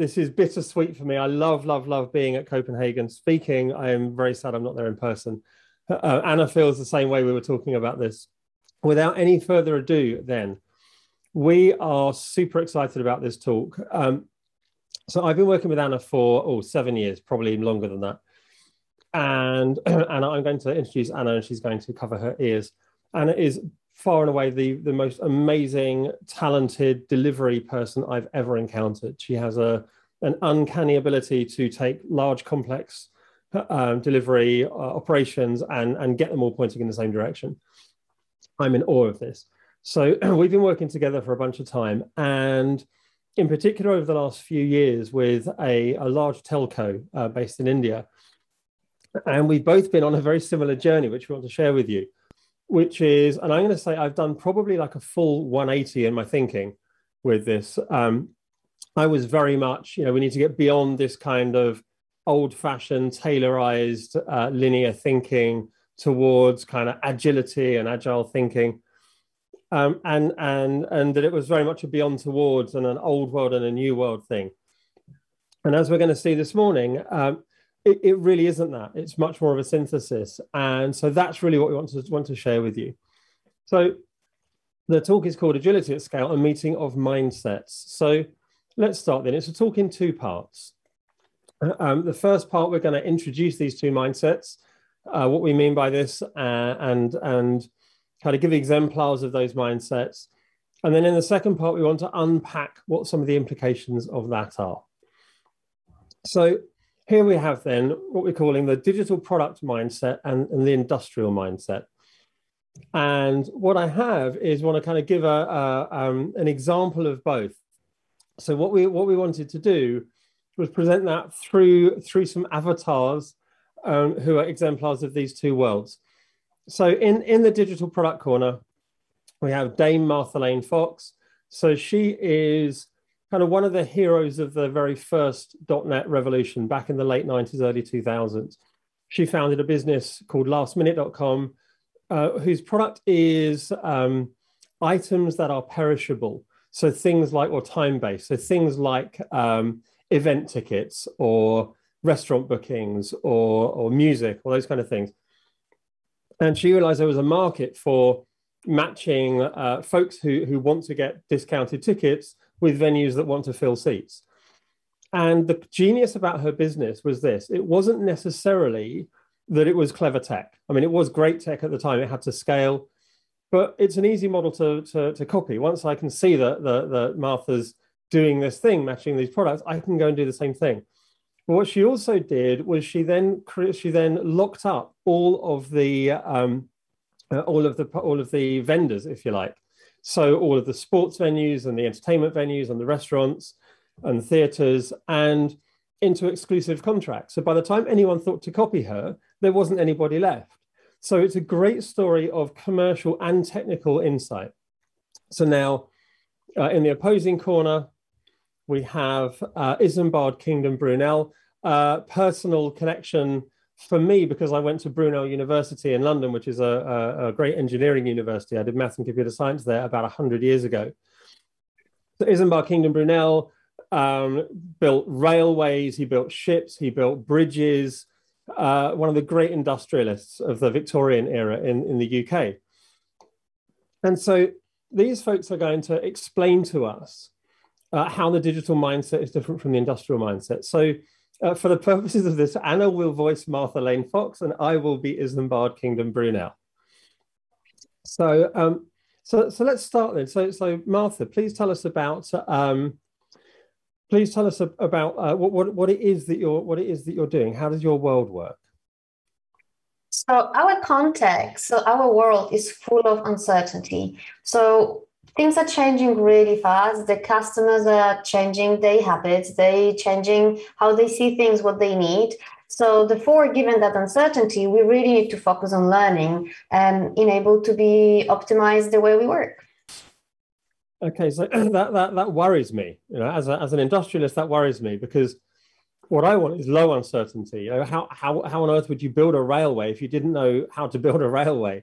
This is bittersweet for me. I love being at Copenhagen speaking. I am very sad I'm not there in person. Anna feels the same way. We were talking about this. Without any further ado then, we are super excited about this talk. So I've been working with Anna for 7 years, probably longer than that. And Anna, I'm going to introduce Anna and she's going to cover her ears. Anna is far and away the most amazing, talented delivery person I've ever encountered. She has an uncanny ability to take large, complex delivery operations and get them all pointing in the same direction. I'm in awe of this. So we've been working together for a bunch of time, and in particular over the last few years with a large telco based in India. And we've both been on a very similar journey, which we want to share with you, which is, and I'm going to say I've done probably like a full 180 in my thinking with this. I was very much, you know, we need to get beyond this kind of old-fashioned, tailorized, linear thinking towards kind of agility and agile thinking. And that it was very much a beyond towards and an old world and a new world thing. And as we're going to see this morning, it really isn't that. It's much more of a synthesis. And so that's really what we want to share with you. So the talk is called Agility at Scale, a Meeting of Mindsets. So let's start then. It's a talk in two parts. The first part, we're going to introduce these two mindsets, what we mean by this, and how to give exemplars of those mindsets. And then in the second part, we want to unpack what some of the implications of that are. So here we have then what we're calling the digital product mindset and the industrial mindset. And what I have is want to kind of give an example of both. So what we wanted to do was present that through some avatars who are exemplars of these two worlds. So in the digital product corner, we have Dame Martha Lane Fox. So she is kind of one of the heroes of the very first .NET revolution back in the late 90s, early 2000s. She founded a business called lastminute.com, whose product is items that are perishable. So things like, or time-based, so things like event tickets or restaurant bookings or music, all those kind of things. And she realized there was a market for matching folks who want to get discounted tickets with venues that want to fill seats. And the genius about her business was this: it wasn't necessarily that it was clever tech. I mean, it was great tech at the time, it had to scale, but it's an easy model to copy. Once I can see that Martha's doing this thing, matching these products, I can go and do the same thing. But what she also did was she then locked up all of the vendors, if you like. So all of the sports venues and the entertainment venues and the restaurants and the theaters, and into exclusive contracts. So by the time anyone thought to copy her, there wasn't anybody left. So it's a great story of commercial and technical insight. So now in the opposing corner, we have Isambard Kingdom Brunel, personal connection for me because I went to Brunel University in London, which is a great engineering university. I did maths and computer science there about 100 years ago. So Isambard Kingdom Brunel built railways, he built ships, he built bridges, one of the great industrialists of the Victorian era in the UK. And so these folks are going to explain to us how the digital mindset is different from the industrial mindset. So for the purposes of this, Anna will voice Martha Lane Fox and I will be Isambard Kingdom Brunel. So so let's start then. So Martha, please tell us about what it is that you're doing. How does your world work? So our context, so our world is full of uncertainty. So things are changing really fast. The customers are changing their habits. They're changing how they see things, what they need. So therefore, given that uncertainty, we really need to focus on learning and enable to be optimized the way we work. Okay, so that worries me. You know, as an industrialist, that worries me because what I want is low uncertainty. You know, how on earth would you build a railway if you didn't know how to build a railway?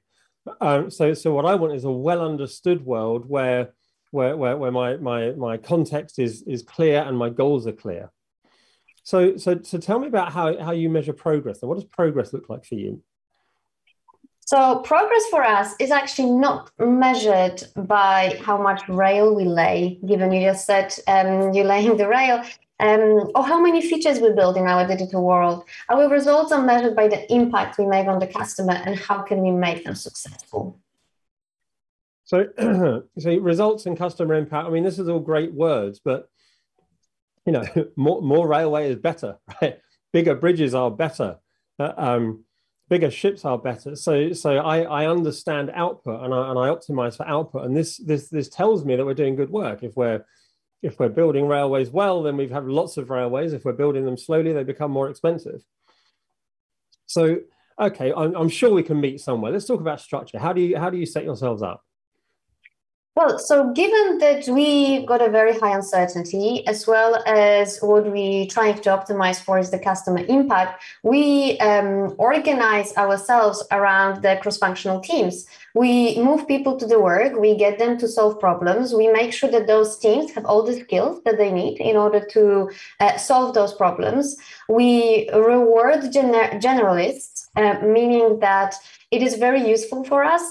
So what I want is a well understood world where where my context is clear and my goals are clear. So tell me about how you measure progress, and what does progress look like for you? So progress for us is actually not measured by how much rail we lay, given you just said you're laying the rail, or how many features we build in our digital world. Our results are measured by the impact we make on the customer and how can we make them successful. So results and customer impact, I mean, this is all great words, but, you know, more railway is better, right? Bigger bridges are better. Bigger ships are better. So I understand output, and I optimize for output. And this tells me that we're doing good work. If we're building railways well, then we have lots of railways. If we're building them slowly, they become more expensive. So, okay, I'm sure we can meet somewhere. Let's talk about structure. How do you set yourselves up? Well, so given that we got a very high uncertainty, as well as what we're trying to optimize for is the customer impact, we organize ourselves around the cross-functional teams. We move people to the work, we get them to solve problems, we make sure that those teams have all the skills that they need in order to solve those problems. We reward generalists, meaning that it is very useful for us.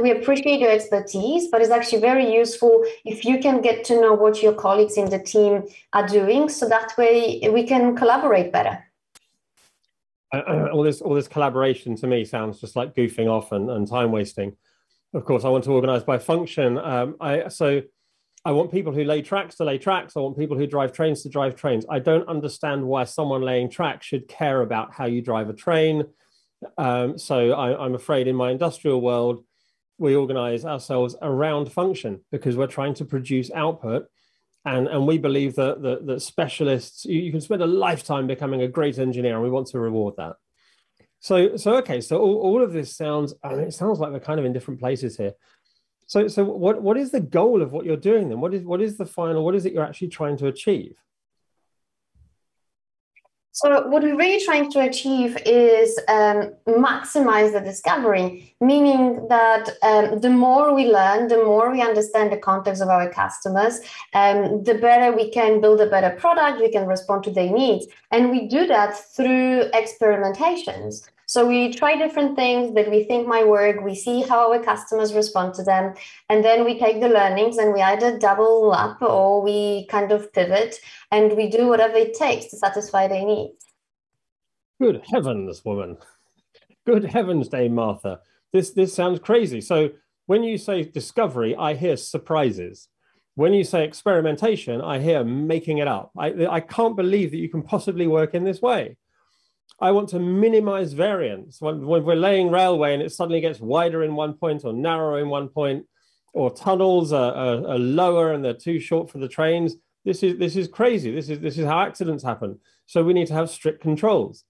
We appreciate your expertise, but it's actually very useful if you can get to know what your colleagues in the team are doing, so that way we can collaborate better. All this collaboration to me sounds just like goofing off and time wasting. Of course, I want to organize by function. So I want people who lay tracks to lay tracks. I want people who drive trains to drive trains. I don't understand why someone laying tracks should care about how you drive a train. So I'm afraid in my industrial world, we organize ourselves around function because we're trying to produce output. And we believe that specialists, you can spend a lifetime becoming a great engineer, and we want to reward that. So all of this sounds, I mean, it sounds like we're kind of in different places here. So what is the goal of what you're doing then? What is the final, what is it you're actually trying to achieve? So what we're really trying to achieve is maximize the discovery, meaning that the more we learn, the more we understand the context of our customers, the better we can build a better product, we can respond to their needs. And we do that through experimentations. So we try different things that we think might work, we see how our customers respond to them, and then we take the learnings and we either double up or we kind of pivot, and we do whatever it takes to satisfy their needs. Good heavens, woman. Good heavens, Dame Martha. This sounds crazy. So when you say discovery, I hear surprises. When you say experimentation, I hear making it up. I can't believe that you can possibly work in this way. I want to minimize variance. When we're laying railway and it suddenly gets wider in one point or narrower in one point, or tunnels are lower and they're too short for the trains, this is crazy. This is how accidents happen. So we need to have strict controls.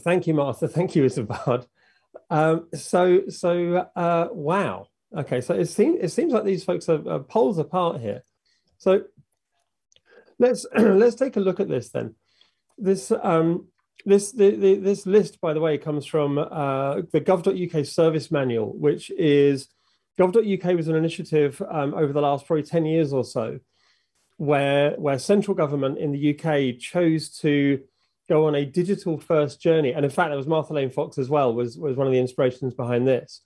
Thank you, Martha. Thank you, Isambard. Wow. Okay, so it seems like these folks are poles apart here. So let's take a look at this then. This list, by the way, comes from the Gov.UK service manual, which is Gov.UK was an initiative over the last probably 10 years or so, where central government in the UK chose to go on a digital first journey. And in fact, that was Martha Lane Fox as well, was one of the inspirations behind this,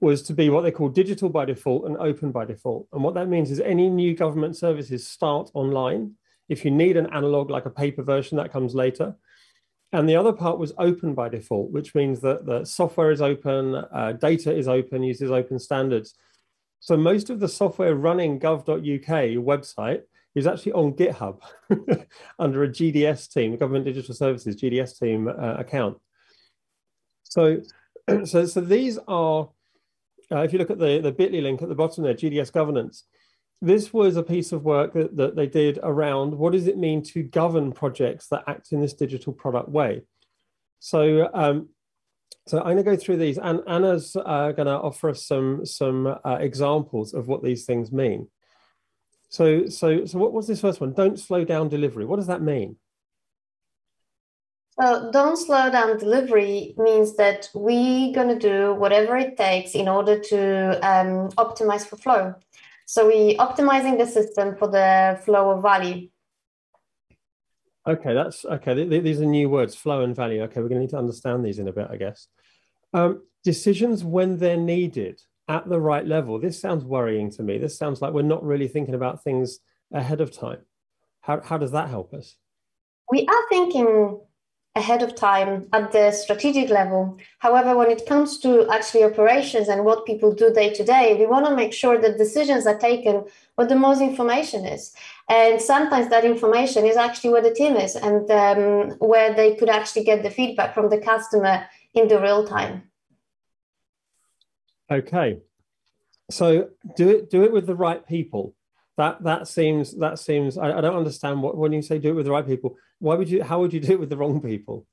was to be what they call digital by default and open by default. And what that means is any new government services start online. If you need an analog, like a paper version, that comes later. And the other part was open by default, which means that the software is open, data is open, uses open standards. So most of the software running gov.uk website is actually on GitHub under a GDS team, Government Digital Services GDS team account. So these are, if you look at the bit.ly link at the bottom there, GDS governance. This was a piece of work that they did around what does it mean to govern projects that act in this digital product way. So I'm going to go through these, and Anna's going to offer us some examples of what these things mean. So what was this first one? Don't slow down delivery. What does that mean? So don't slow down delivery means that we're going to do whatever it takes in order to optimize for flow. So we're optimizing the system for the flow of value. Okay, that's okay. These are new words, flow and value. Okay, we're going to need to understand these in a bit, I guess. Decisions when they're needed at the right level. This sounds worrying to me. This sounds like we're not really thinking about things ahead of time. How does that help us? We are thinking ahead of time at the strategic level. However, when it comes to actually operations and what people do day to day, we want to make sure that decisions are taken where the most information is. And sometimes that information is actually where the team is and where they could actually get the feedback from the customer in the real time. Okay, so do it with the right people. That seems I don't understand what, when you say do it with the right people, why would you, how would you do it with the wrong people?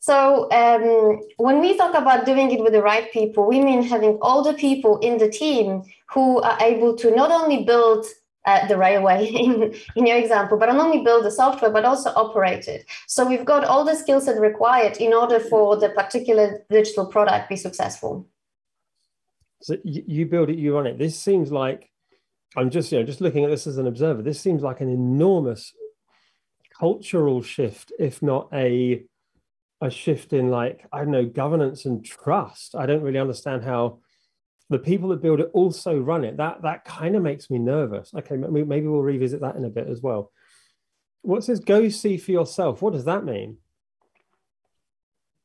So when we talk about doing it with the right people, we mean having all the people in the team who are able to not only build the railway in your example, but not only build the software, but also operate it. So we've got all the skills that are required in order for the particular digital product be successful. So you build it, you run it. This seems like, I'm just, you know, just looking at this as an observer, this seems like an enormous cultural shift, if not a shift in, like, I don't know, governance and trust. I don't really understand how the people that build it also run it. That kind of makes me nervous. Okay, maybe we'll revisit that in a bit as well. What says go see for yourself? What does that mean?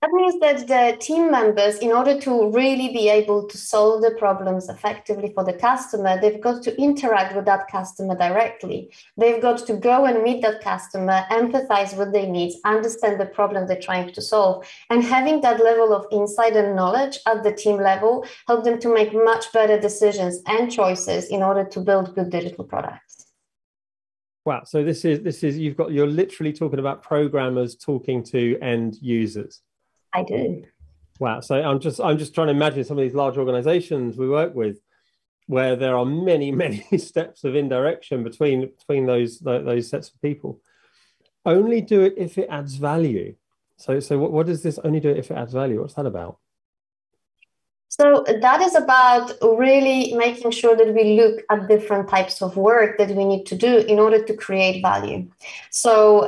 That means that the team members, in order to really be able to solve the problems effectively for the customer, they've got to interact with that customer directly. They've got to go and meet that customer, empathize with their needs, understand the problem they're trying to solve. And having that level of insight and knowledge at the team level help them to make much better decisions and choices in order to build good digital products. Wow. So this is you're literally talking about programmers talking to end users. I do. Wow. So I'm just trying to imagine some of these large organizations we work with where there are many, many steps of indirection between those sets of people. Only do it if it adds value. So what is this only do it if it adds value? What's that about? So that is about really making sure that we look at different types of work that we need to do in order to create value. So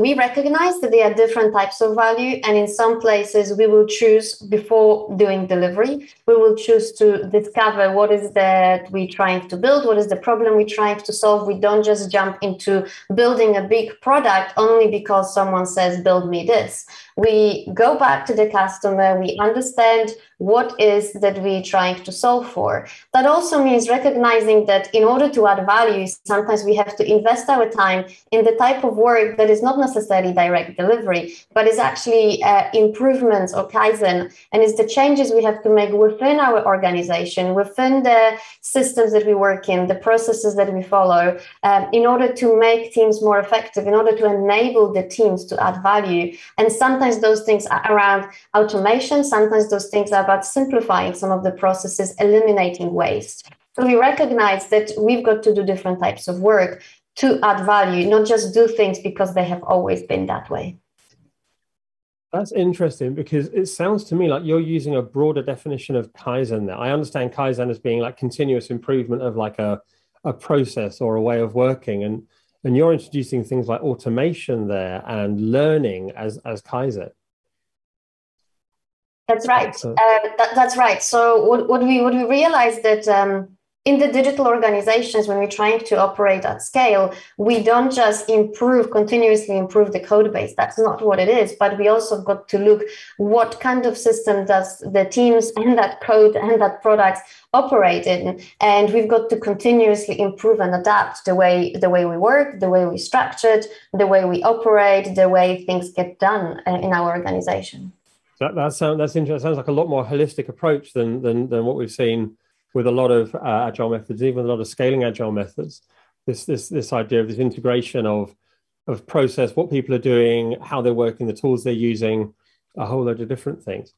we recognize that there are different types of value, and in some places we will choose, before doing delivery, we will choose to discover what is that we're trying to build, what is the problem we're trying to solve. We don't just jump into building a big product only because someone says, build me this. We go back to the customer, we understand what is that we're trying to solve for. That also means recognizing that in order to add value, sometimes we have to invest our time in the type of work that is not necessarily direct delivery, but is actually improvements or Kaizen, and it's the changes we have to make within our organization, within the systems that we work in, the processes that we follow, in order to make teams more effective, in order to enable the teams to add value. And sometimes those things are around automation, sometimes those things are about simplifying some of the processes, eliminating waste. So we recognize that we've got to do different types of work to add value, not just do things because they have always been that way. That's interesting, because it sounds to me like you're using a broader definition of Kaizen there. I understand Kaizen as being like continuous improvement of like a process or a way of working. And you're introducing things like automation there and learning as Kaizen. That's right. That's right. So what we realized that in the digital organizations, when we're trying to operate at scale, we don't just continuously improve the code base. That's not what it is. But we also got to look what kind of system does the teams and that code and that product operate in. And we've got to continuously improve and adapt the way we work, the way we structure it, the way we operate, the way things get done in our organization. That's interesting. That sounds like a lot more holistic approach than what we've seen with a lot of agile methods, even a lot of scaling agile methods. This idea of this integration of process, what people are doing, how they're working, the tools they're using, a whole load of different things.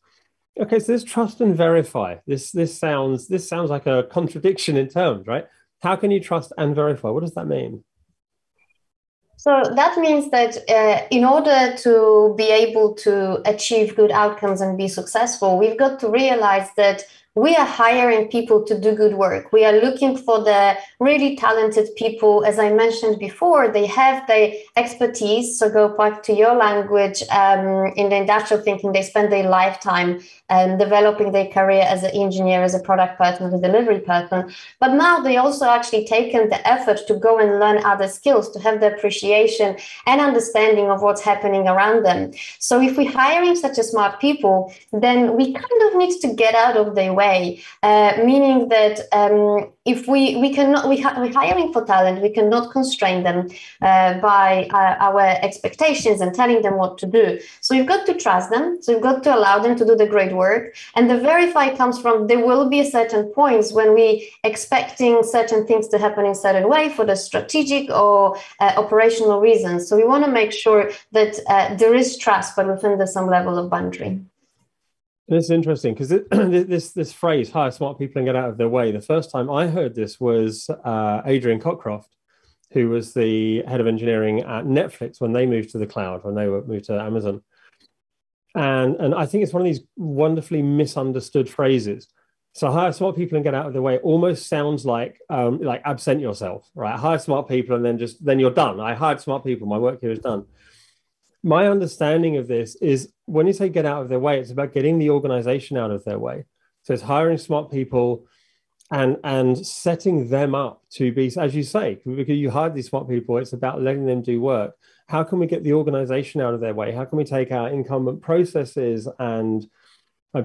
Okay, so this trust and verify. This sounds like a contradiction in terms, right? How can you trust and verify? What does that mean? So that means that in order to be able to achieve good outcomes and be successful, we've got to realize that we are hiring people to do good work. We are looking for the really talented people. As I mentioned before, they have the expertise. So go back to your language. In the industrial thinking, they spend their lifetime developing their career as an engineer, as a product person, as a delivery person. But now they also actually taken the effort to go and learn other skills, to have the appreciation and understanding of what's happening around them. So if we're hiring such a smart people, then we kind of need to get out of their way. Meaning that if we're hiring for talent, we cannot constrain them by our expectations and telling them what to do. So you've got to trust them. So you've got to allow them to do the great work. And the verify comes from there will be certain points when we expecting certain things to happen in a certain way for the strategic or operational reasons. So we want to make sure that there is trust, but within some level of boundary. It's interesting because this phrase, hire smart people and get out of their way. The first time I heard this was Adrian Cockcroft, who was the head of engineering at Netflix when they moved to the cloud, when they moved to Amazon. And I think it's one of these wonderfully misunderstood phrases. So hire smart people and get out of their way almost sounds like absent yourself, right? Hire smart people and then you're done. I hired smart people. My work here is done. My understanding of this is when you say get out of their way, it's about getting the organization out of their way. So it's hiring smart people and setting them up to be, as you say, because you hire these smart people, it's about letting them do work. How can we get the organization out of their way? How can we take our incumbent processes and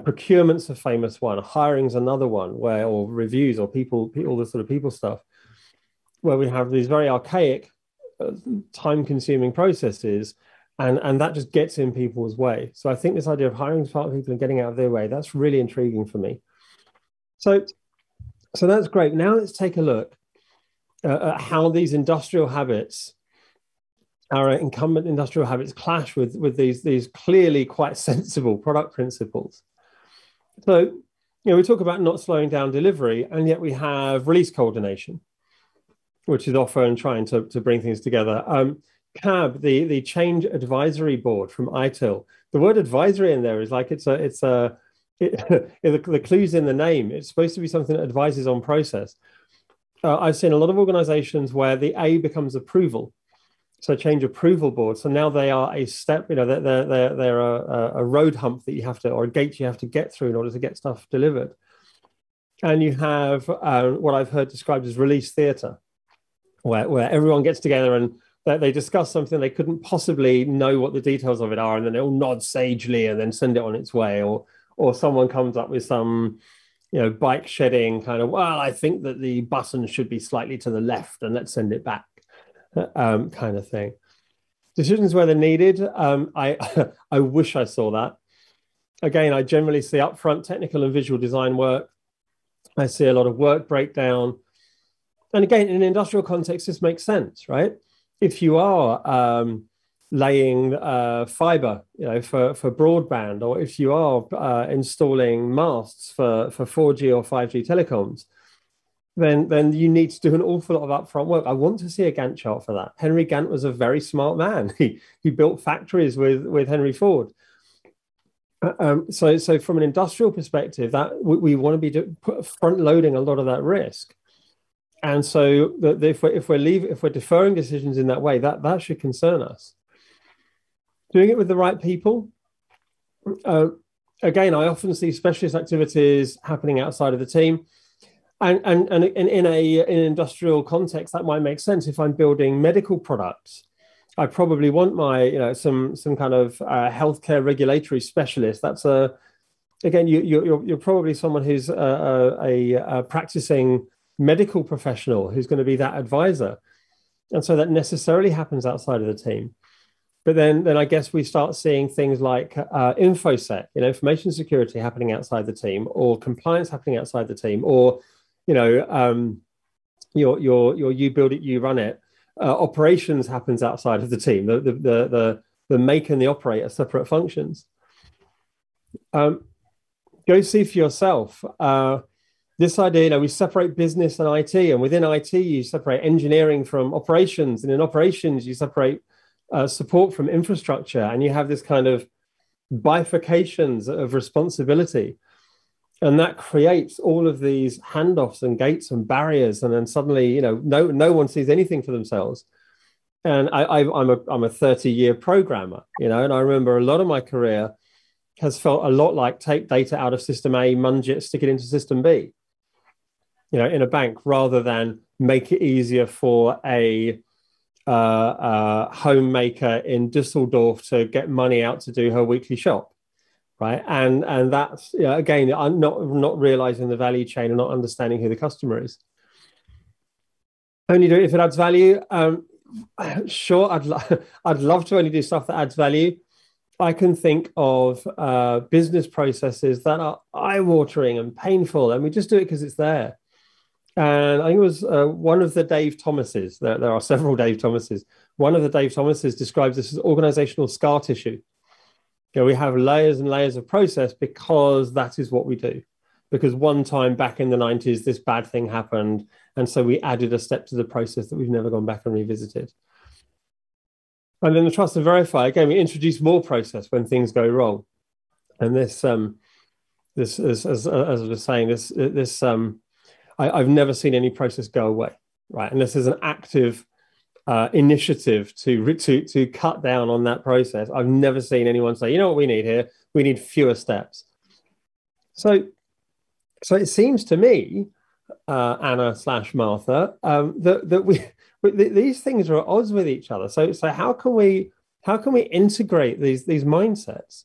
procurement's a famous one, hiring's another one, or reviews or all this sort of people stuff, where we have these very archaic, time-consuming processes. And that just gets in people's way. So I think this idea of hiring smart people and getting out of their way, that's really intriguing for me. So that's great. Now let's take a look at how these industrial habits, our incumbent industrial habits, clash with these clearly quite sensible product principles. So we talk about not slowing down delivery, and yet we have release coordination, which is often trying to bring things together. CAB, the Change Advisory Board from ITIL. The word advisory in there is like the clue's in the name. It's supposed to be something that advises on process. I've seen a lot of organizations where the A becomes approval. So Change Approval Board. So now they are a step, they're a road hump that you have to, or a gate you have to get through in order to get stuff delivered. And you have what I've heard described as release theater, where everyone gets together and that they discuss something they couldn't possibly know what the details of it are, and then they all nod sagely and then send it on its way, or someone comes up with some, bike shedding kind of, well, I think that the button should be slightly to the left and let's send it back, kind of thing. Decisions where they're needed. I wish I saw that. Again, I generally see upfront technical and visual design work. I see a lot of work breakdown. And again, in an industrial context, this makes sense, right? If you are laying fiber, for broadband, or if you are installing masts for 4G or 5G telecoms, then you need to do an awful lot of upfront work. I want to see a Gantt chart for that. Henry Gantt was a very smart man. He built factories with Henry Ford. So from an industrial perspective, that we want to be front loading a lot of that risk. And so if we're deferring decisions in that way, that should concern us. Doing it with the right people. Again, I often see specialist activities happening outside of the team. And in an industrial context, that might make sense. If I'm building medical products, I probably want my, some kind of healthcare regulatory specialist. That's again, you're probably someone who's a practicing medical professional who's going to be that advisor. And so that necessarily happens outside of the team. But then I guess we start seeing things like InfoSec, information security happening outside the team, or compliance happening outside the team, or, your you build it, you run it. Operations happens outside of the team. The make and the operate are separate functions. Go see for yourself. This idea, we separate business and IT, and within IT, you separate engineering from operations, and in operations, you separate support from infrastructure, and you have this kind of bifurcations of responsibility. And that creates all of these handoffs and gates and barriers. And then suddenly, you know, no one sees anything for themselves. And I'm a 30-year programmer, you know, and I remember a lot of my career has felt a lot like take data out of system A, munge it, stick it into system B, you know, in a bank, rather than make it easier for a homemaker in Düsseldorf to get money out to do her weekly shop. Right. And that's, you know, again, I'm not realizing the value chain and not understanding who the customer is. Only do it if it adds value. Sure, I'd love to only do stuff that adds value. I can think of business processes that are eye-watering and painful, and we just do it because it's there. And I think it was one of the Dave Thomases. There are several Dave Thomases. One of the Dave Thomases describes this as organizational scar tissue. You know, we have layers and layers of process because that is what we do. Because one time back in the 90s, this bad thing happened. And so we added a step to the process that we've never gone back and revisited. And then the trust and verify, again, we introduce more process when things go wrong. And this, as I was saying, I've never seen any process go away, right? And this is an active initiative to cut down on that process. I've never seen anyone say, you know what we need here? We need fewer steps. So it seems to me, Anna/Martha, that these things are at odds with each other. So how can we integrate these mindsets?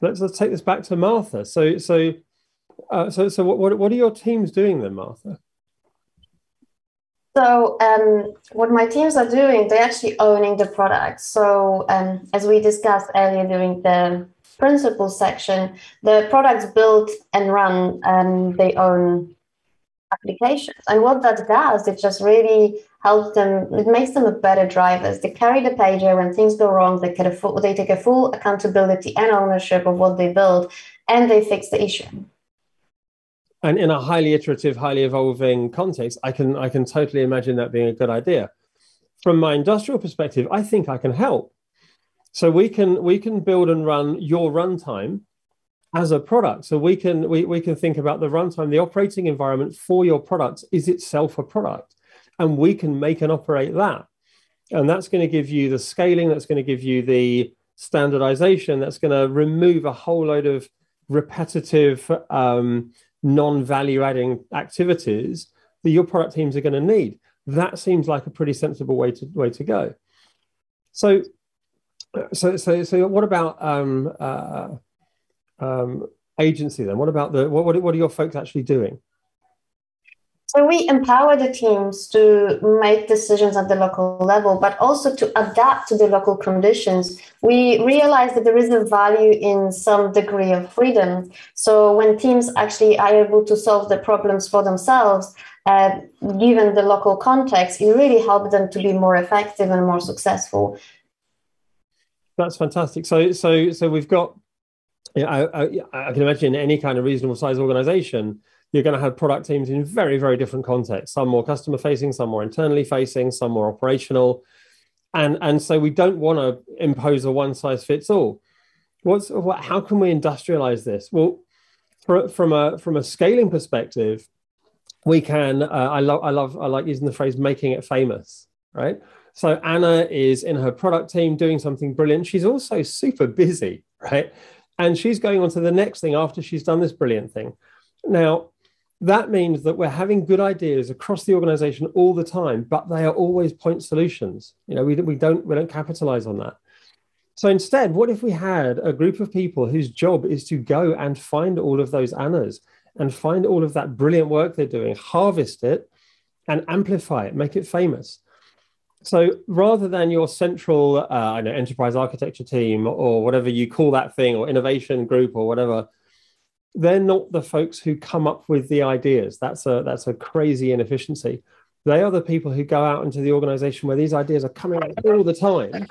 Let's take this back to Martha. So what are your teams doing then, Martha? So what my teams are doing, they're actually owning the product. So as we discussed earlier during the principle section, the products built and run their own applications. And what that does, it just really helps them, it makes them a better drivers. They carry the pager when things go wrong, they take a full accountability and ownership of what they build, and they fix the issue. And in a highly iterative, highly evolving context, I can totally imagine that being a good idea. From my industrial perspective, I think I can help. So we can build and run your runtime as a product. So we can think about the runtime, the operating environment for your product is itself a product, and we can make and operate that. And that's going to give you the scaling. That's going to give you the standardization. That's going to remove a whole load of repetitive, non-value adding activities that your product teams are going to need. That seems like a pretty sensible way to go. So what about agency then? What about what are your folks actually doing? So we empower the teams to make decisions at the local level, but also to adapt to the local conditions. We realize that there is a value in some degree of freedom. So when teams actually are able to solve the problems for themselves, given the local context, it really helps them to be more effective and more successful. That's fantastic. So we've got, you know, I can imagine any kind of reasonable size organization, you're going to have product teams in very, very different contexts, some more customer facing, some more internally facing, some more operational. And so we don't want to impose a one size fits all. How can we industrialize this? Well, from a scaling perspective, we can, I like using the phrase making it famous, right? So Anna is in her product team doing something brilliant. She's also super busy, right? And she's going on to the next thing after she's done this brilliant thing. Now, that means that we're having good ideas across the organization all the time, but they are always point solutions. You know, we don't capitalize on that. So instead, what if we had a group of people whose job is to go and find all of those Annas and find all of that brilliant work they're doing, harvest it and amplify it, make it famous. So rather than your central enterprise architecture team or whatever you call that thing, or innovation group or whatever, they're not the folks who come up with the ideas. That's a crazy inefficiency. They are the people who go out into the organization where these ideas are coming out all the time.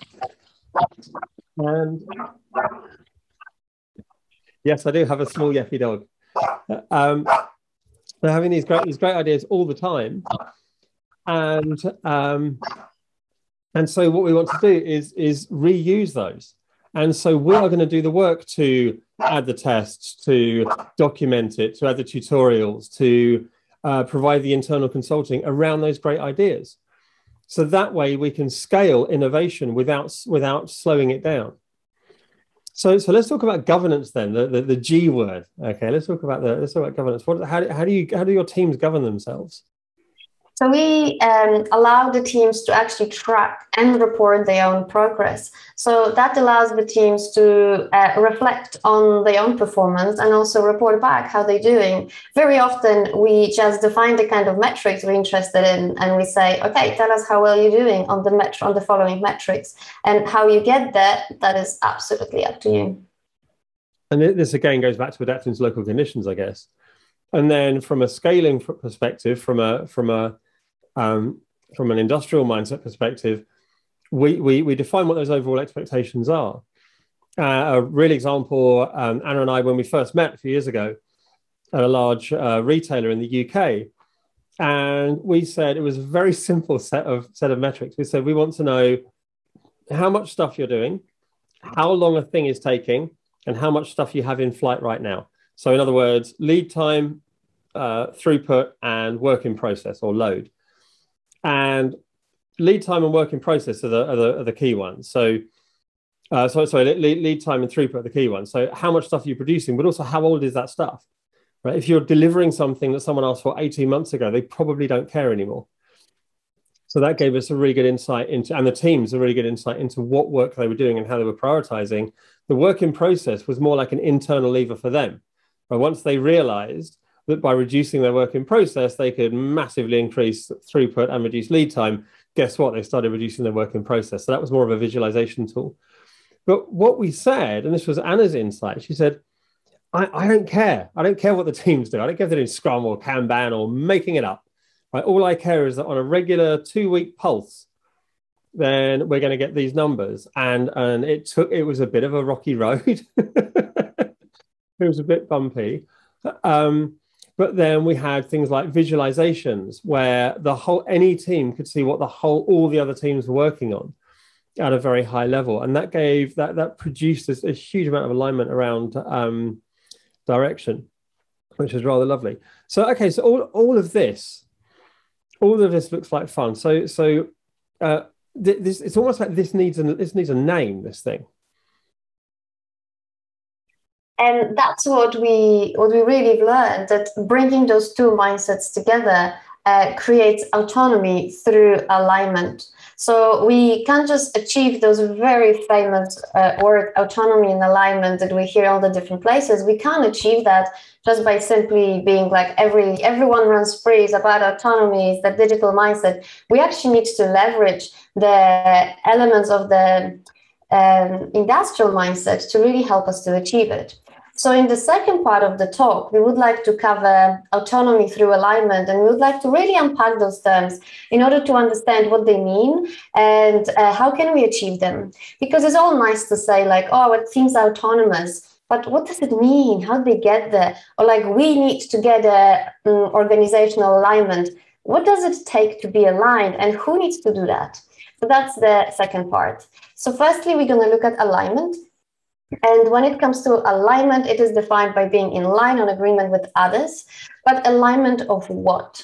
And yes, I do have a small yappy dog. They're having these great ideas all the time. And so what we want to do is reuse those. And so we are going to do the work to add the tests, to document it, to add the tutorials, to provide the internal consulting around those great ideas. So that way we can scale innovation without slowing it down. So let's talk about governance then, the G word. Okay, let's talk about governance. How do your teams govern themselves? So we allow the teams to actually track and report their own progress. So that allows the teams to reflect on their own performance and also report back how they're doing. Very often, we just define the kind of metrics we're interested in, and we say, okay, tell us how well you're doing on the following metrics. And how you get there, that is absolutely up to you. And this again goes back to adapting to local conditions, I guess. And then from a scaling perspective, from an industrial mindset perspective, we define what those overall expectations are. A real example, Anna and I, when we first met a few years ago at a large retailer in the UK, and we said, it was a very simple set of metrics. We said, we want to know how much stuff you're doing, how long a thing is taking, and how much stuff you have in flight right now. So in other words, lead time, throughput, and work in process or load. And lead time and work in process are the key ones. Lead time and throughput are the key ones. So how much stuff are you producing, but also how old is that stuff, right? If you're delivering something that someone asked for 18 months ago, they probably don't care anymore. So that gave us a really good insight into, and the teams a really good insight into what work they were doing and how they were prioritizing. The work in process was more like an internal lever for them. But once they realized that by reducing their work in process, they could massively increase throughput and reduce lead time, guess what? They started reducing their work in process. So that was more of a visualization tool. But what we said, and this was Anna's insight, she said, I don't care. I don't care what the teams do. I don't care if they're doing Scrum or Kanban or making it up. Right? All I care is that on a regular 2-week pulse, then we're going to get these numbers. And it was a bit of a rocky road. It was a bit bumpy. But then we had things like visualizations where any team could see what all the other teams were working on at a very high level. And that produced a huge amount of alignment around direction, which is rather lovely. So, okay, so all of this looks like fun. So it's almost like this needs a name, this thing. And that's what we really learned, that bringing those two mindsets together creates autonomy through alignment. So we can't just achieve those very famous word autonomy and alignment that we hear all the different places. We can't achieve that just by simply being like everyone runs free, is about autonomy, is the digital mindset. We actually need to leverage the elements of the industrial mindset to really help us to achieve it. So in the second part of the talk, we would like to cover autonomy through alignment, and we would like to really unpack those terms in order to understand what they mean and how can we achieve them. Because it's all nice to say like, oh, it seems autonomous, but what does it mean? How do they get there? Or like, we need to get a organizational alignment. What does it take to be aligned, and who needs to do that? So that's the second part. So firstly, we're going to look at alignment. And when it comes to alignment, it is defined by being in line on agreement with others, but alignment of what?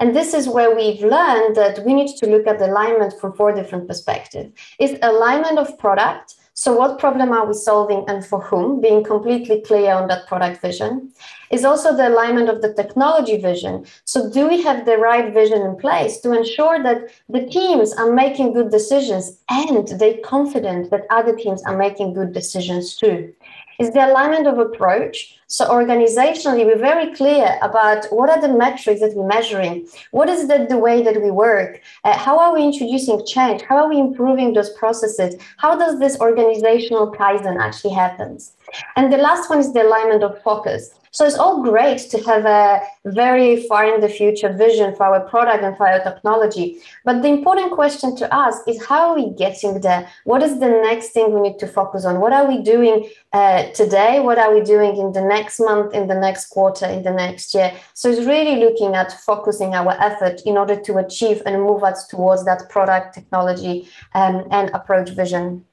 And this is where we've learned that we need to look at alignment from 4 different perspectives. It's alignment of product. So what problem are we solving and for whom? Being completely clear on that product vision. Is also the alignment of the technology vision. So do we have the right vision in place to ensure that the teams are making good decisions and they're confident that other teams are making good decisions too? Is the alignment of approach. So organizationally, we're very clear about what are the metrics that we're measuring? What is the way that we work? How are we introducing change? How are we improving those processes? How does this organizational Kaizen actually happens? And the last one is the alignment of focus. So it's all great to have a very far in the future vision for our product and for our technology. But the important question to ask is, how are we getting there? What is the next thing we need to focus on? What are we doing today? What are we doing in the next month, in the next quarter, in the next year? So it's really looking at focusing our effort in order to achieve and move us towards that product, technology, and approach vision.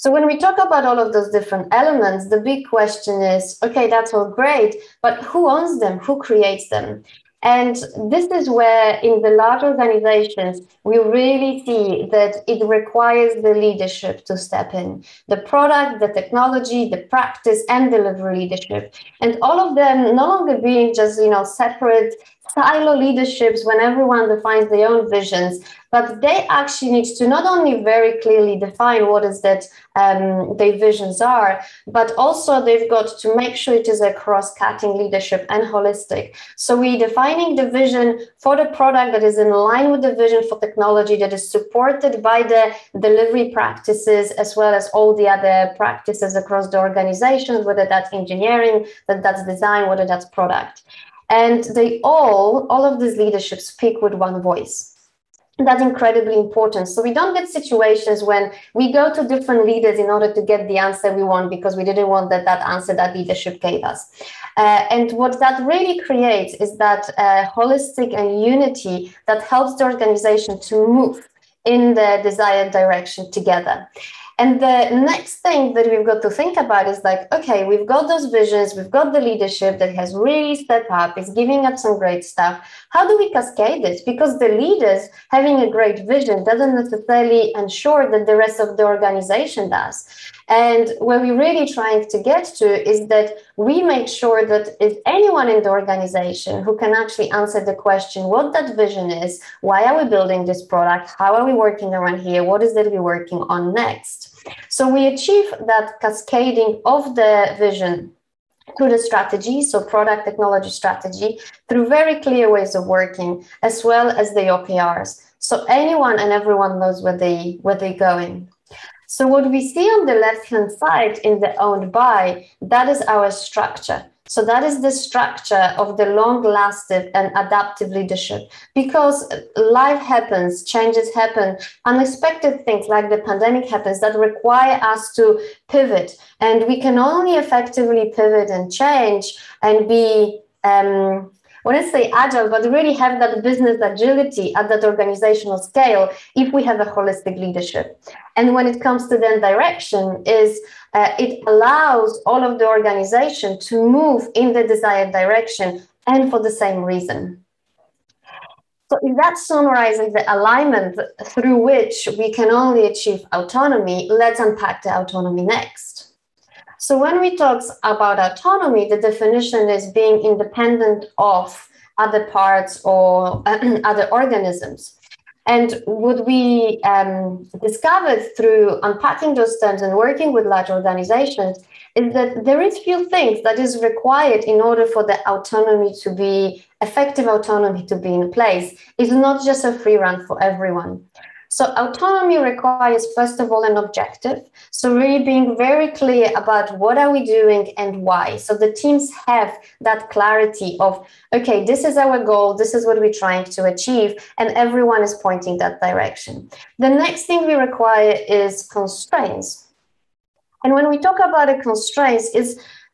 So when we talk about all of those different elements, the big question is, okay, that's all great, but who owns them? Who creates them? And this is where in the large organizations, we really see that it requires the leadership to step in, the product, the technology, the practice and delivery leadership. And all of them no longer being just, separate silo leaderships when everyone defines their own visions, but they actually need to not only very clearly define what is that their visions are, but also they've got to make sure it is a cross-cutting leadership and holistic. So we're defining the vision for the product that is in line with the vision for technology that is supported by the delivery practices as well as all the other practices across the organization, whether that's engineering, whether that's design, whether that's product. And they all of these leadership speak with one voice. That's incredibly important. So we don't get situations when we go to different leaders in order to get the answer we want because we didn't want that answer that leadership gave us. And what that really creates is that holistic and unity that helps the organization to move in the desired direction together. And the next thing that we've got to think about is like, okay, we've got those visions, we've got the leadership that has really stepped up, is giving up some great stuff. How do we cascade this? Because the leaders having a great vision doesn't necessarily ensure that the rest of the organization does. And where we're really trying to get to is that we make sure that if anyone in the organization who can actually answer the question, what that vision is, why are we building this product? How are we working around here? What is that we're working on next? So we achieve that cascading of the vision through the strategy, so product technology strategy, through very clear ways of working, as well as the OKRs. So anyone and everyone knows where they're going. So what we see on the left-hand side in the owned by, that is our structure. So that is the structure of the long-lasting and adaptive leadership, because life happens, changes happen, unexpected things like the pandemic happens that require us to pivot. And we can only effectively pivot and change and be, I want to say agile, but really have that business agility at that organizational scale if we have a holistic leadership. And when it comes to then direction is it allows all of the organization to move in the desired direction and for the same reason. So that summarizes the alignment through which we can only achieve autonomy. Let's unpack the autonomy next. So when we talk about autonomy, the definition is being independent of other parts or other organisms. And what we discovered through unpacking those terms and working with large organizations is that there is few things that is required in order for the autonomy to be, effective autonomy to be in place. It's not just a free run for everyone. So autonomy requires, first of all, an objective. So really being very clear about what are we doing and why. So the teams have that clarity of, okay, this is our goal. This is what we're trying to achieve. And everyone is pointing that direction. The next thing we require is constraints. And when we talk about the constraints,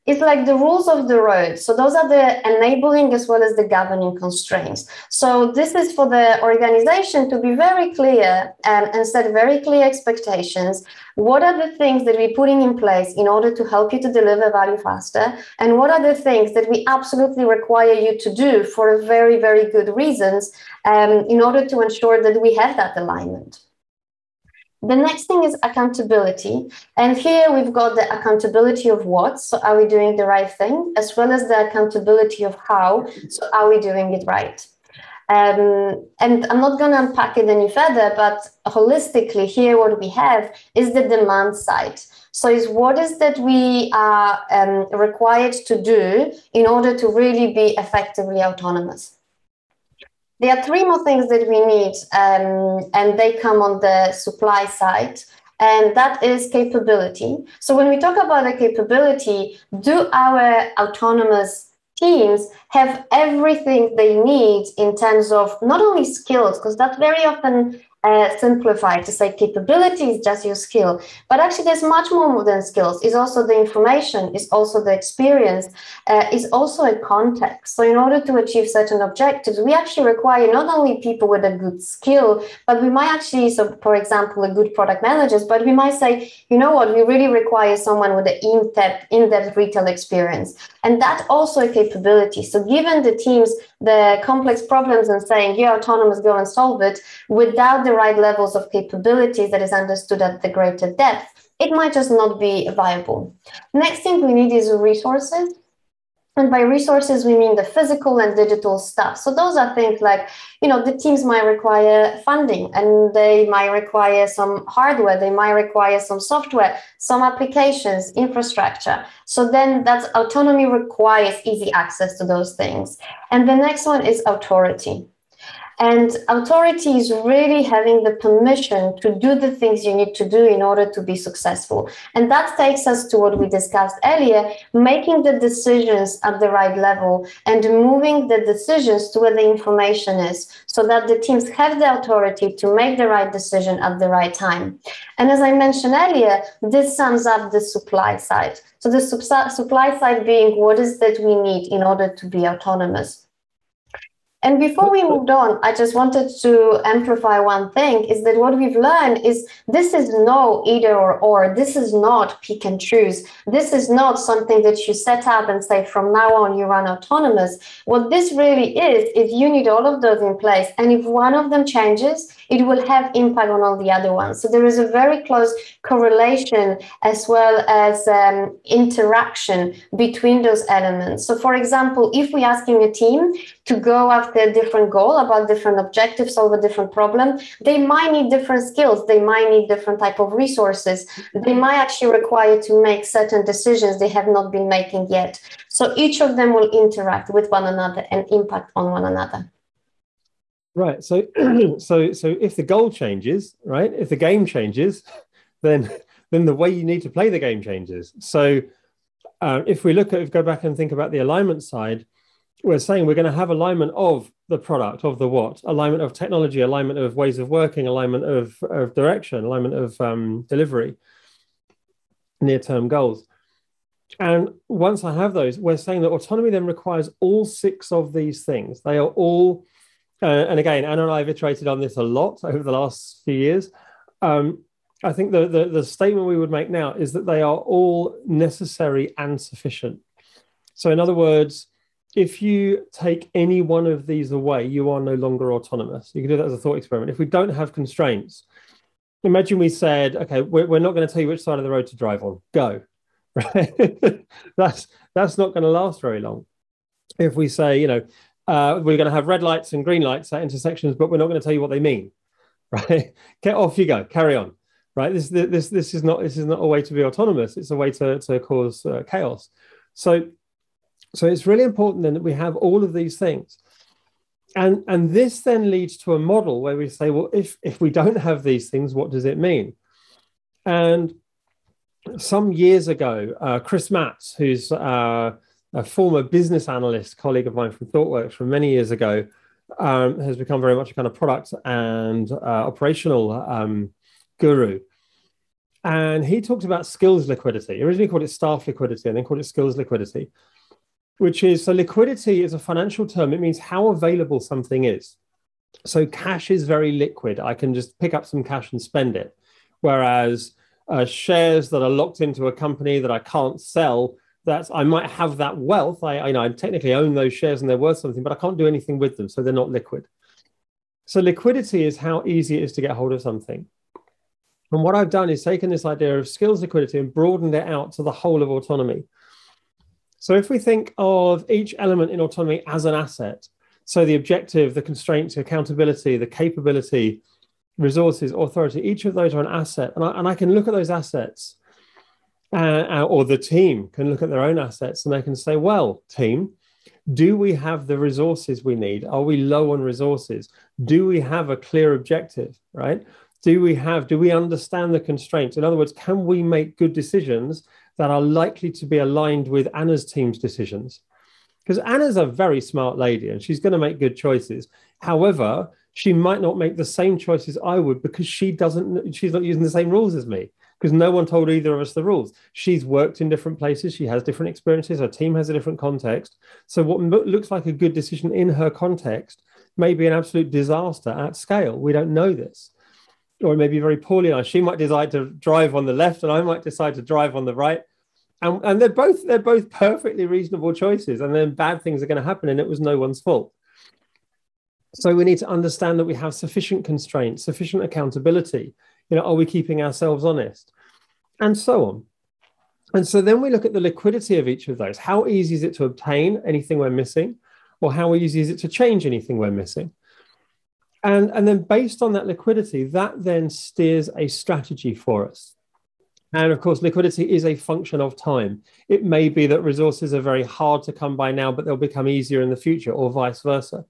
it's like the rules of the road. So those are the enabling as well as the governing constraints. So this is for the organization to be very clear and set very clear expectations. What are the things that we're putting in place in order to help you to deliver value faster? And what are the things that we absolutely require you to do for very, very good reasons in order to ensure that we have that alignment? The next thing is accountability. And here we've got the accountability of what, so are we doing the right thing, as well as the accountability of how, so are we doing it right? And I'm not gonna unpack it any further, but holistically here what we have is the demand side. So is what is that we are required to do in order to really be effectively autonomous? There are three more things that we need, and they come on the supply side, and that is capability. So when we talk about the capability, do our autonomous teams have everything they need in terms of not only skills, because that's very often simplified to say capability is just your skill, but actually there's much more than skills. It's also the information, it's also the experience, it's also a context. So in order to achieve certain objectives, we actually require not only people with a good skill, but we might actually, so for example, a good product managers, but we might say, you know what, we really require someone with an in-depth retail experience. And that's also a capability. So given the teams the complex problems and saying, yeah, autonomous, go and solve it, without the right levels of capabilities that is understood at the greater depth, it might just not be viable. Next thing we need is resources. And by resources, we mean the physical and digital stuff. So those are things like, you know, the teams might require funding and they might require some hardware, they might require some software, some applications, infrastructure. So then that's autonomy requires easy access to those things. And the next one is authority. And authority is really having the permission to do the things you need to do in order to be successful. And that takes us to what we discussed earlier, making the decisions at the right level and moving the decisions to where the information is so that the teams have the authority to make the right decision at the right time. And as I mentioned earlier, this sums up the supply side. So the supply side being what is that we need in order to be autonomous. And before we moved on, I just wanted to amplify one thing, is that what we've learned is this is no either or. This is not pick and choose. This is not something that you set up and say, from now on, you run autonomous. What this really is you need all of those in place. And if one of them changes, it will have impact on all the other ones. So there is a very close correlation as well as interaction between those elements. So for example, if we're asking a team to go after a different goal, about different objectives, solve a different problem, they might need different skills, they might need different type of resources, they might actually require to make certain decisions they have not been making yet. So each of them will interact with one another and impact on one another. Right, so if the goal changes, right, if the game changes, then the way you need to play the game changes. So if we go back and think about the alignment side, we're saying we're going to have alignment of the product, of the what, alignment of technology, alignment of ways of working, alignment of direction, alignment of delivery, near-term goals. And once I have those, we're saying that autonomy then requires all six of these things. They are all, and again, Anna and I have iterated on this a lot over the last few years. I think the statement we would make now is that they are all necessary and sufficient. So in other words, if you take any one of these away, you are no longer autonomous. You can do that as a thought experiment. If we don't have constraints, imagine we said, okay, we're not going to tell you which side of the road to drive on, go. Right? that's not going to last very long. If we say, you know, we're going to have red lights and green lights at intersections, but we're not going to tell you what they mean. Right? Get off you go, carry on. Right? This is not a way to be autonomous. It's a way to cause chaos. So it's really important then that we have all of these things. And this then leads to a model where we say, well, if we don't have these things, what does it mean? And some years ago, Chris Matts, who's a former business analyst, colleague of mine from ThoughtWorks from many years ago, has become very much a kind of product and operational guru. And he talks about skills liquidity. He originally called it staff liquidity and then called it skills liquidity. Which is, so liquidity is a financial term. It means how available something is. So cash is very liquid. I can just pick up some cash and spend it. Whereas shares that are locked into a company that I can't sell, I might have that wealth. I technically own those shares and they're worth something, but I can't do anything with them. So they're not liquid. So liquidity is how easy it is to get hold of something. And what I've done is taken this idea of skills liquidity and broadened it out to the whole of autonomy. So if we think of each element in autonomy as an asset, so the objective, the constraints, accountability, the capability, resources, authority, each of those are an asset. And I can look at those assets, or the team can look at their own assets and they can say, well, team, do we have the resources we need? Are we low on resources? Do we have a clear objective, right? Do we understand the constraints? In other words, can we make good decisions that are likely to be aligned with Anna's team's decisions? Because Anna's a very smart lady and she's going to make good choices. However, she might not make the same choices I would, because she's not using the same rules as me, because no one told either of us the rules. She's worked in different places. She has different experiences. Her team has a different context. So what looks like a good decision in her context may be an absolute disaster at scale. We don't know this. Or maybe very poorly. She might decide to drive on the left, and I might decide to drive on the right. And they're both perfectly reasonable choices. And then bad things are going to happen, and it was no one's fault. So we need to understand that we have sufficient constraints, sufficient accountability. Are we keeping ourselves honest? And so on. And so then we look at the liquidity of each of those. How easy is it to obtain anything we're missing? Or how easy is it to change anything we're missing? And then based on that liquidity, that then steers a strategy for us. And of course, liquidity is a function of time. It may be that resources are very hard to come by now, but they'll become easier in the future, or vice versa.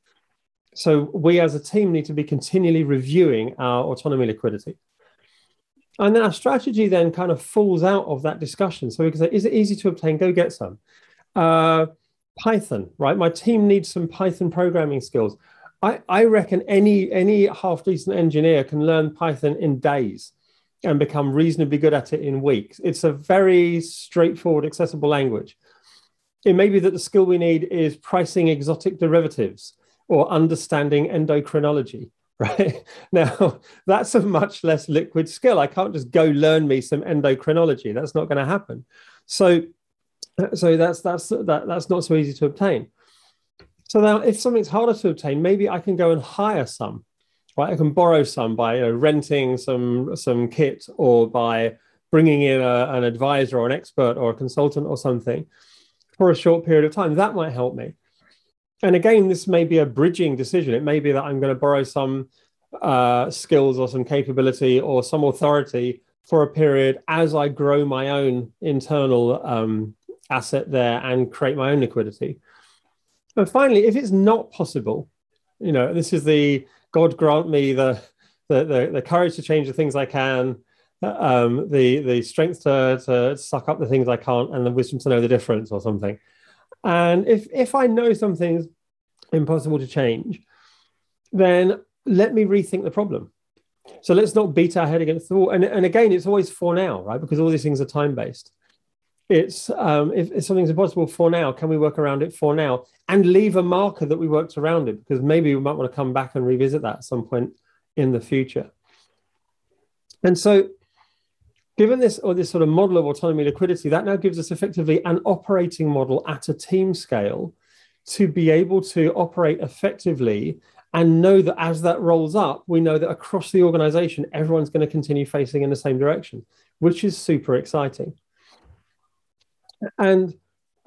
So we as a team need to be continually reviewing our autonomy liquidity. And then our strategy then kind of falls out of that discussion. So we can say, is it easy to obtain? Go get some. Python, right? My team needs some Python programming skills. I reckon any half-decent engineer can learn Python in days and become reasonably good at it in weeks. It's a very straightforward, accessible language. It may be that the skill we need is pricing exotic derivatives or understanding endocrinology, right? Now, that's a much less liquid skill. I can't just go learn me some endocrinology. That's not going to happen. So that's not so easy to obtain. So now, if something's harder to obtain, maybe I can go and hire some, right? I can borrow some by renting some kit, or by bringing in an advisor or an expert or a consultant or something for a short period of time. That might help me. And again, this may be a bridging decision. It may be that I'm going to borrow some skills or some capability or some authority for a period as I grow my own internal asset there and create my own liquidity. And finally, if it's not possible, this is the God grant me the courage to change the things I can, the strength to suck up the things I can't, and the wisdom to know the difference or something. And if I know something's impossible to change, then let me rethink the problem. So let's not beat our head against the wall. And again, it's always for now, right? Because all these things are time-based. It's if something's impossible for now, can we work around it for now, and leave a marker that we worked around it, because maybe we might want to come back and revisit that at some point in the future. And so given this sort of model of autonomy liquidity, that now gives us effectively an operating model at a team scale to be able to operate effectively and know that as that rolls up, we know that across the organization, everyone's going to continue facing in the same direction, which is super exciting. And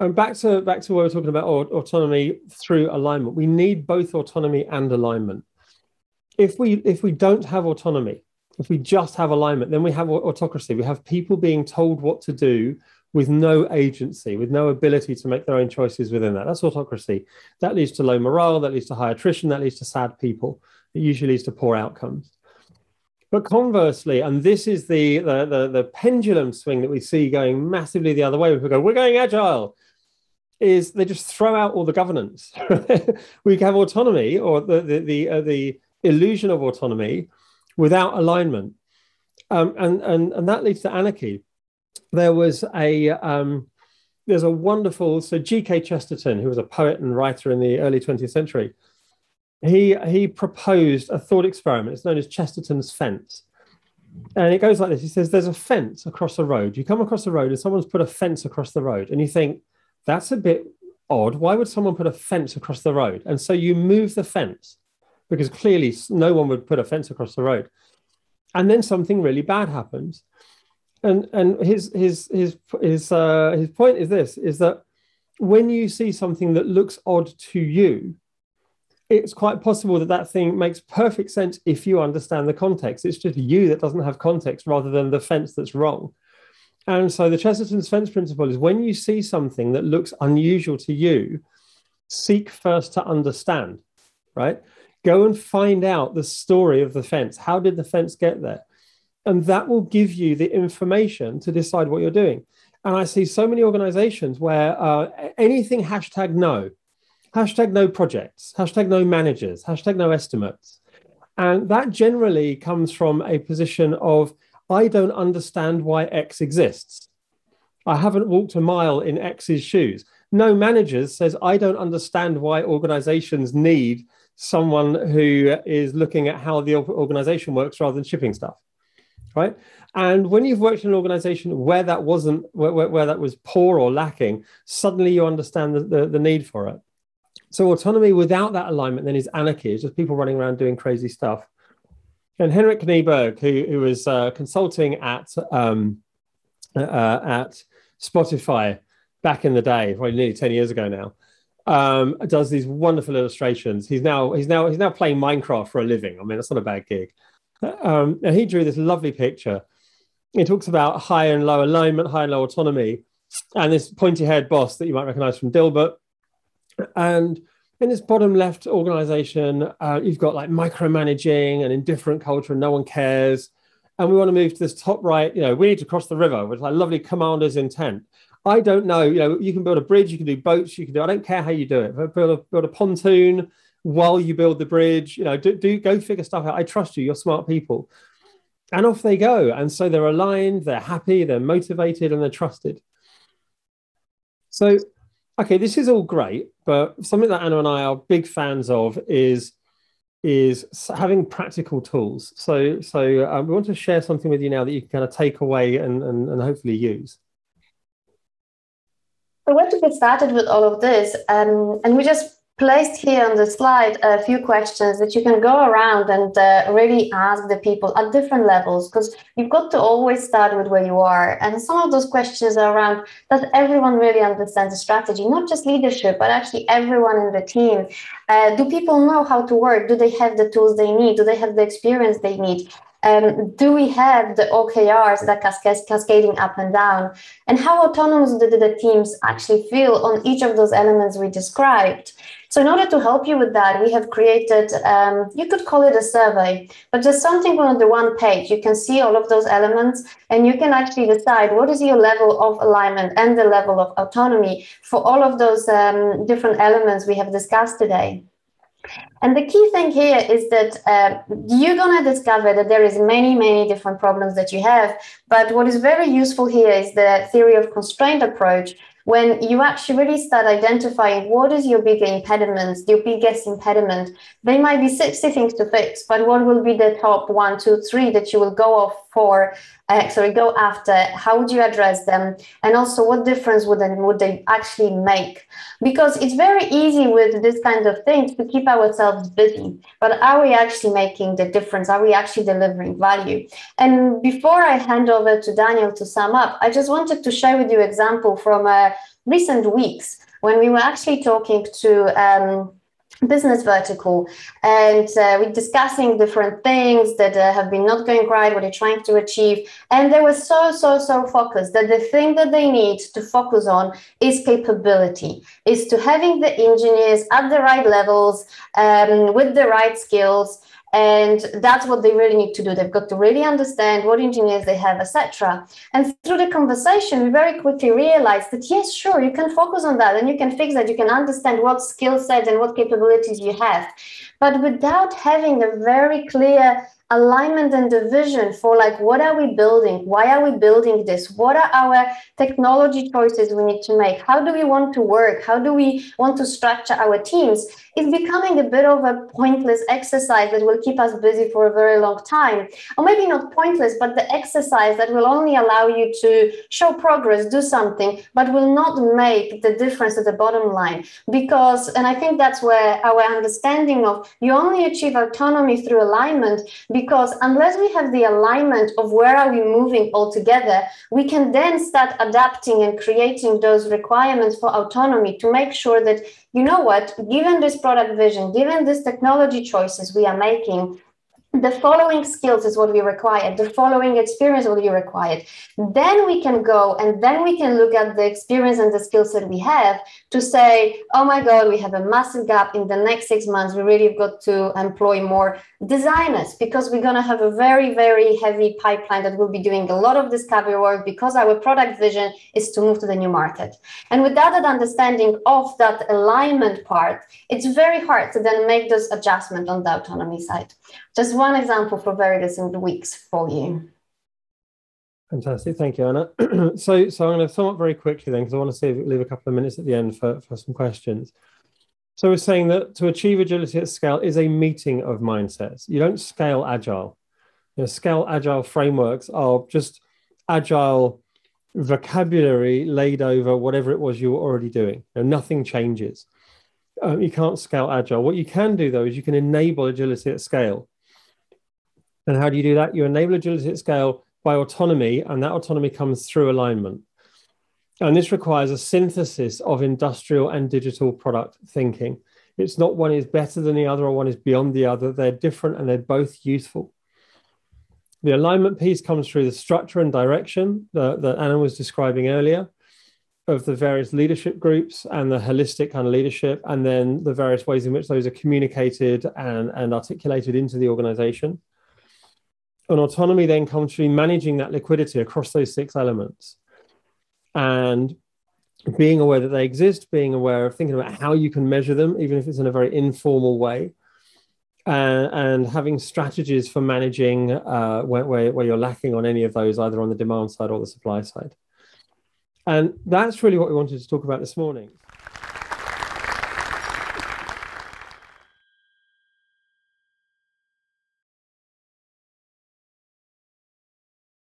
back to what we're talking about, autonomy through alignment. We need both autonomy and alignment. If we don't have autonomy, if we just have alignment, then we have autocracy. We have people being told what to do with no agency, with no ability to make their own choices within that. That's autocracy. That leads to low morale. That leads to high attrition. That leads to sad people. It usually leads to poor outcomes. But conversely, and this is the pendulum swing that we see going massively the other way, where we go, we're going agile, is they just throw out all the governance. We have autonomy, or the illusion of autonomy, without alignment, and that leads to anarchy. There's a wonderful, so G.K. Chesterton, who was a poet and writer in the early 20th century. He proposed a thought experiment. It's known as Chesterton's fence. And it goes like this. He says, there's a fence across a road. You come across the road and someone's put a fence across the road. And you think, that's a bit odd. Why would someone put a fence across the road? And so you move the fence, because clearly no one would put a fence across the road. And then something really bad happens. And his point is this, is that when you see something that looks odd to you, it's quite possible that thing makes perfect sense if you understand the context. It's just you that doesn't have context, rather than the fence that's wrong. And so the Chesterton's fence principle is, when you see something that looks unusual to you, seek first to understand, right? Go and find out the story of the fence. How did the fence get there? And that will give you the information to decide what you're doing. And I see so many organizations where anything #no, #no projects, #no managers, #no estimates. And that generally comes from a position of, I don't understand why X exists. I haven't walked a mile in X's shoes. No manager says, I don't understand why organizations need someone who is looking at how the organization works rather than shipping stuff, right? And when you've worked in an organization where that wasn't, where that was poor or lacking, suddenly you understand the need for it. So autonomy without that alignment then is anarchy. It's just people running around doing crazy stuff. And Henrik Knieberg, who was consulting at Spotify back in the day, probably nearly 10 years ago now, does these wonderful illustrations. He's now playing Minecraft for a living. I mean, that's not a bad gig. And he drew this lovely picture. It talks about high and low alignment, high and low autonomy, and this pointy-haired boss that you might recognize from Dilbert. And in this bottom left organization, you've got like micromanaging and indifferent culture and no one cares. And we want to move to this top right, you know, we need to cross the river with like lovely commander's intent. I don't know, you know, you can build a bridge, you can do boats, you can do, I don't care how you do it. Build a pontoon while you build the bridge, you know, go figure stuff out. I trust you, you're smart people. And off they go. And so they're aligned, they're happy, they're motivated, and they're trusted. So, okay, this is all great, but something that Anna and I are big fans of is having practical tools. So we want to share something with you now that you can kind of take away and hopefully use. So we want to get started with all of this, and we just placed here on the slide a few questions that you can go around and really ask the people at different levels, because you've got to always start with where you are. And some of those questions are around, does everyone really understand the strategy? Not just leadership, but actually everyone in the team. Do people know how to work? Do they have the tools they need? Do they have the experience they need? Do we have the OKRs that cascading up and down? And how autonomous do the teams actually feel on each of those elements we described? So in order to help you with that, we have created, you could call it a survey, but just something on the one page. You can see all of those elements and you can actually decide what is your level of alignment and the level of autonomy for all of those different elements we have discussed today. And the key thing here is that you're going to discover that there is many, many different problems that you have. But what is very useful here is the theory of constraint approach, when you actually really start identifying what is your bigger impediments, your biggest impediment. There might be 60 things to fix, but what will be the top 1, 2, 3 that you will go after? How would you address them? And also, what difference would they actually make? Because it's very easy with this kind of things to keep ourselves busy, but are we actually making the difference? Are we actually delivering value? And before I hand over to Daniel to sum up, I just wanted to share with you an example from recent weeks when we were actually talking to business vertical, and we're discussing different things that have been not going right, what they're trying to achieve, and they were so focused that the thing that they need to focus on is capability, is to having the engineers at the right levels with the right skills. And that's what they really need to do. They've got to really understand what engineers they have, etc. And through the conversation, we very quickly realized that, yes, sure, you can focus on that and you can fix that. You can understand what skill set and what capabilities you have. But without having a very clear alignment and the vision for like, what are we building? Why are we building this? What are our technology choices we need to make? How do we want to work? How do we want to structure our teams? It's becoming a bit of a pointless exercise that will keep us busy for a very long time. Or maybe not pointless, but the exercise that will only allow you to show progress, do something, but will not make the difference at the bottom line. Because, and I think that's where our understanding of you only achieve autonomy through alignment. Because unless we have the alignment of where are we moving all together, we can then start adapting and creating those requirements for autonomy to make sure that, you know what, given this product vision, given these technology choices we are making, The following skills is what we require. The following experience is what we require. Then we can go and then we can look at the experience and the skills that we have to say, oh my God, we have a massive gap. In the next 6 months, we really got to employ more designers because we're going to have a very, very heavy pipeline that will be doing a lot of discovery work because our product vision is to move to the new market. And without that understanding of that alignment part, it's very hard to then make this adjustment on the autonomy side. Just one example for very recent weeks for you. Fantastic. Thank you, Anna. So I'm going to sum up very quickly then, because I want to save, leave a couple of minutes at the end for some questions. So we're saying that to achieve agility at scale is a meeting of mindsets. You don't scale agile. You know, scale agile frameworks are just agile vocabulary laid over whatever it was you were already doing. You know, nothing changes. You can't scale agile. What you can do, though, is you can enable agility at scale. And how do you do that? You enable agility at scale by autonomy, and that autonomy comes through alignment. And this requires a synthesis of industrial and digital product thinking. It's not one is better than the other or one is beyond the other. They're different and they're both useful. The alignment piece comes through the structure and direction that Anna was describing earlier, of the various leadership groups and the holistic kind of leadership, and then the various ways in which those are communicated and articulated into the organization. And autonomy then comes through managing that liquidity across those six elements and being aware that they exist, being aware of thinking about how you can measure them, even if it's in a very informal way, and having strategies for managing where you're lacking on any of those, either on the demand side or the supply side. And that's really what we wanted to talk about this morning.